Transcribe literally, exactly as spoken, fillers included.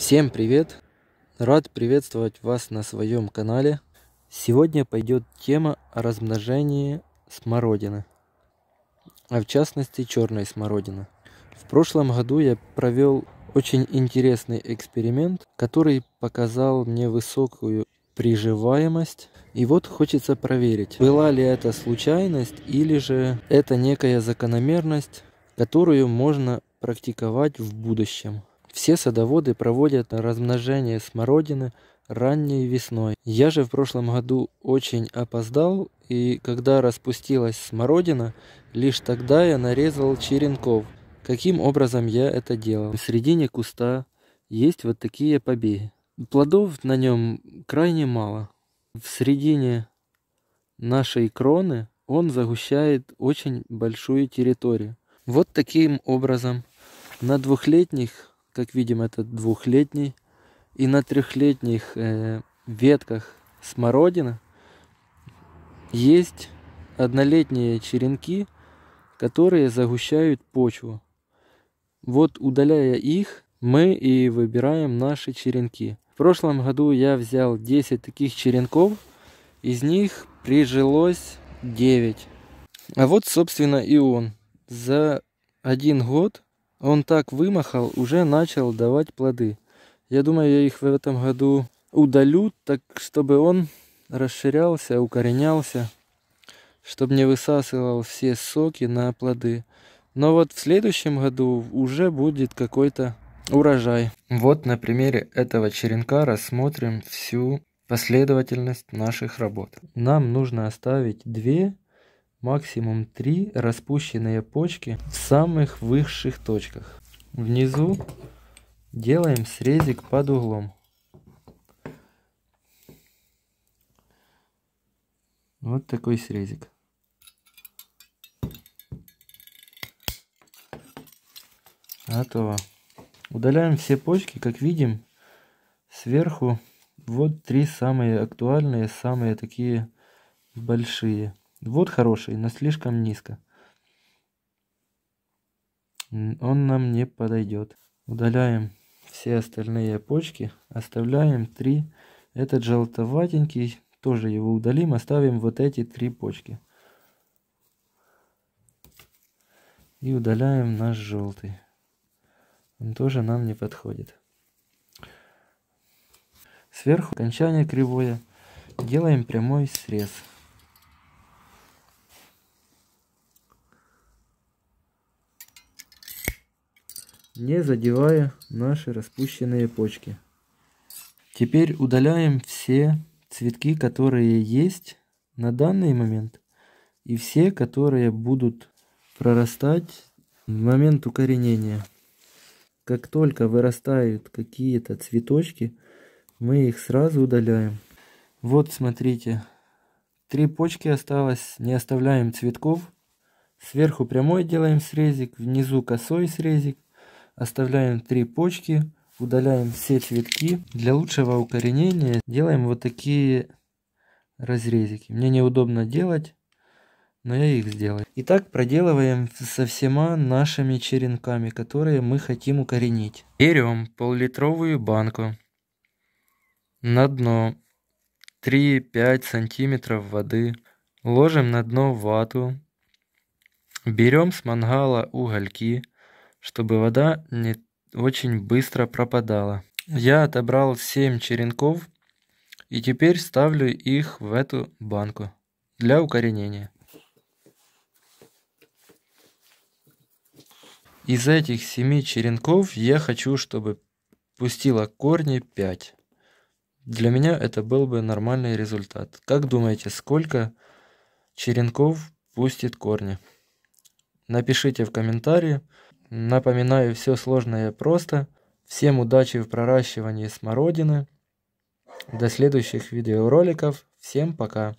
Всем привет! Рад приветствовать вас на своем канале. Сегодня пойдет тема о размножении смородины, а в частности черной смородины. В прошлом году я провел очень интересный эксперимент, который показал мне высокую приживаемость. И вот хочется проверить, была ли это случайность или же это некая закономерность, которую можно практиковать в будущем. Все садоводы проводят размножение смородины ранней весной. Я же в прошлом году очень опоздал, и когда распустилась смородина, лишь тогда я нарезал черенков. Каким образом я это делал? В середине куста есть вот такие побеги. Плодов на нем крайне мало. В середине нашей кроны он загущает очень большую территорию. Вот таким образом на двухлетних, как видим, это двухлетний, и на трехлетних э, ветках смородины есть однолетние черенки, которые загущают почву. Вот, удаляя их, мы и выбираем наши черенки. В прошлом году я взял десять таких черенков, из них прижилось девять. А вот, собственно, и он. За один год он так вымахал, уже начал давать плоды. Я думаю, я их в этом году удалю, так чтобы он расширялся, укоренялся, чтобы не высасывал все соки на плоды. Но вот в следующем году уже будет какой-то урожай. Вот на примере этого черенка рассмотрим всю последовательность наших работ. Нам нужно оставить две, максимум три распущенные почки в самых высших точках. Внизу делаем срезик под углом. Вот такой срезик. Готово. Удаляем все почки, как видим, сверху вот три самые актуальные, самые такие большие. Вот хороший, но слишком низко. Он нам не подойдет. Удаляем все остальные почки. Оставляем три. Этот желтоватенький, тоже его удалим. Оставим вот эти три почки. И удаляем наш желтый. Он тоже нам не подходит. Сверху окончание кривое. Делаем прямой срез. Не задевая наши распущенные почки. Теперь удаляем все цветки, которые есть на данный момент, и все, которые будут прорастать в момент укоренения. Как только вырастают какие-то цветочки, мы их сразу удаляем. Вот смотрите, три почки осталось, не оставляем цветков. Сверху прямой делаем срезик, внизу косой срезик. Оставляем три почки, удаляем все цветки. Для лучшего укоренения делаем вот такие разрезики. Мне неудобно делать, но я их сделаю. И так проделываем со всеми нашими черенками, которые мы хотим укоренить. Берем поллитровую банку. На дно три-пять сантиметров воды. Ложим на дно вату. Берем с мангала угольки, чтобы вода не очень быстро пропадала. Я отобрал семь черенков и теперь ставлю их в эту банку для укоренения. Из этих семи черенков я хочу, чтобы пустило корни пять. Для меня это был бы нормальный результат. Как думаете, сколько черенков пустит корни? Напишите в комментарии. Напоминаю, все сложное просто. Всем удачи в проращивании смородины. До следующих видеороликов. Всем пока.